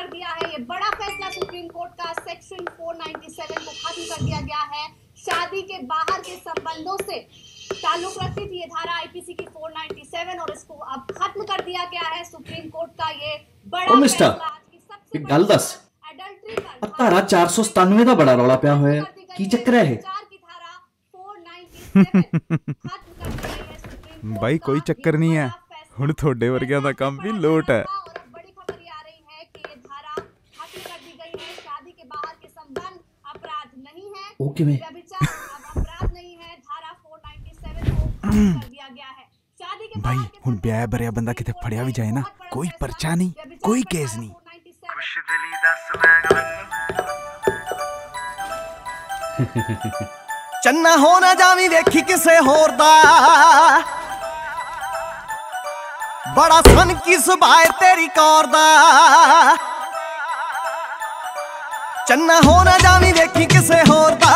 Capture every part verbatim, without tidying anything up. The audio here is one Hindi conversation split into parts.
कर दिया है। ये बड़ा फैसला सुप्रीम कोर्ट का, सेक्शन चार सौ सत्तानवे को खत्म कर दिया गया है। शादी के बाहर के संबंधों से ताल्लुक रखती थी ये धारा आईपीसी की चार सौ सत्तानवे और इसको अब खत्म कर दिया गया है। सुप्रीम कोर्ट का ये बड़ा फैसला आज की सबसे एडल्ट्री का धारा चार सौ सत्तानवे का बड़ा रौला पया है की चक्कर है की धारा चार सौ सत्तानवे खत्म कर दी है। भाई कोई चक्कर नहीं है हुण थोड़े वर्गियां दा काम भी लोट है। ओके okay, भाई हुण ब्याह भरिया बंदा किते फड़िया भी जाए ना, कोई पर्चा नहीं कोई केस नहीं। चन्ना हो ना जावी वेखी किसे होर दा, बड़ा सन की सुभाए तेरी कौर दा। चन्ना हो ना जावी देखी किसे होर दा,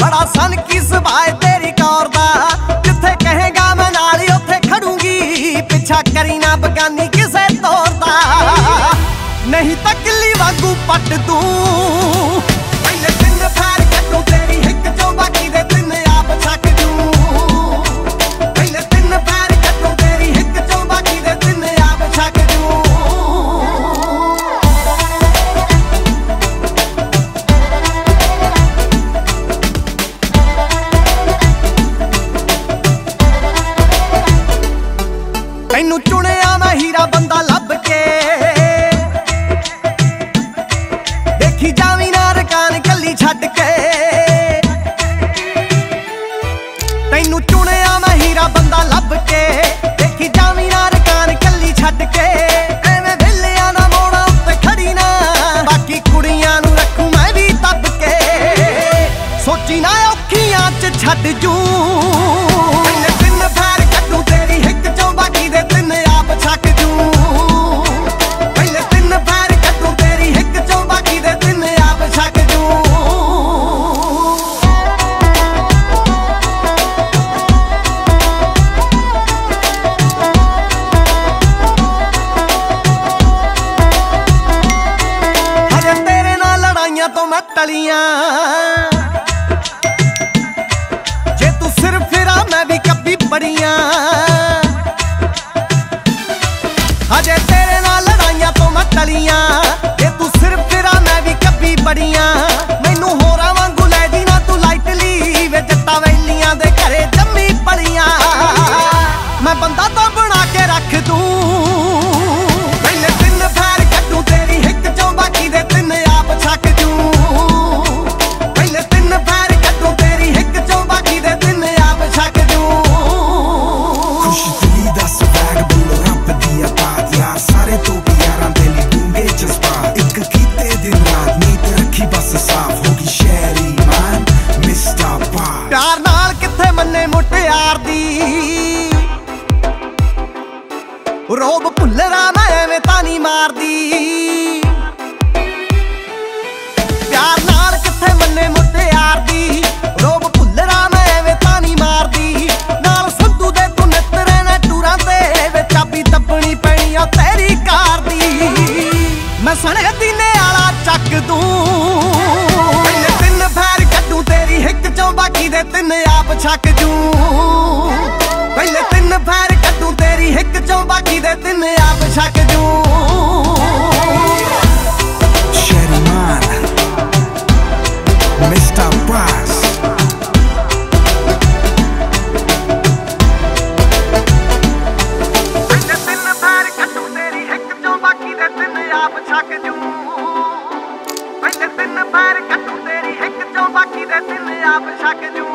बड़ा सन की सुभाए तेरी कौर दा। जिथे कहेगा मैं नाल उथे खड़ूंगी, पिछा करी ना बगानी किसे तोर दा। नहीं तो किली वांगू पट दूं तैनू चुनिया मैं हीरा बंदा लभ के, देखी जावी ना रकान कली छड़ के। तैनू चुनिया मैं हीरा बंदा लभ के, देखी जावी ना रकान कली छड़ के। एवें वेलिया ना मोड़ा उत्ते खड़ी ना, बाकी कुड़ियां नू रखूं मैं भी दब के। सोची ना औखियां च छड़ जू तलियां जे तू सिर फिरा मैं भी कभी बड़िया। अजय तेरे नाल लड़ाइया तो मैं तलियां, जे तू सिर फिरा मैं भी कभी बड़िया। मैनू होरा वांगू लै दी ना तू लाइटली, वे जट्टा वैलियां दे घरे जम्मी पड़िया। मैं बंदा तो बना के रख दूं रोब भुल्लरा मैं एवें तानी मार दी। प्यार नाल किथे मन्ने मुट्टे यार दी, रोब भुल्लरा मैं एवें तानी मार दी। नाल संधू दे तू नितरे ने टूरां ते, वे चाबी दब्बनी पैनी आ तेरी कार दी। मैं सने दीने आला चक दूं पैने तिन फैर कड्डूं तेरी हिक चों, बाकी दे तिन आप छक जूं। पैने तिन फैर कड्डूं तेरी हिक चों, बाकी दे तिन आप छक जूं। शर्मान मिस्टर पास पैने तिन फैर कड्डूं तेरी हिक चों, बाकी दे तिन आप छक जूं। पैने तिन फैर कड्डूं तेरी हिक चों, बाकी दे तिन आप छक जूं।